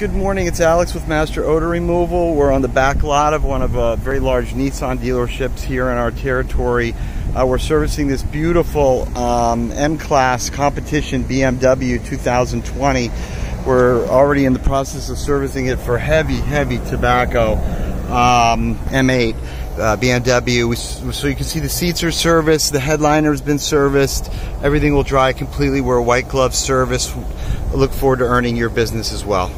Good morning, it's Alex with Master Odor Removal. We're on the back lot of one of very large Nissan dealerships here in our territory. We're servicing this beautiful M-Class competition BMW 2020. We're already in the process of servicing it for heavy, heavy tobacco M8 BMW. So you can see the seats are serviced, the headliner has been serviced, everything will dry completely. We're a white glove service. I look forward to earning your business as well.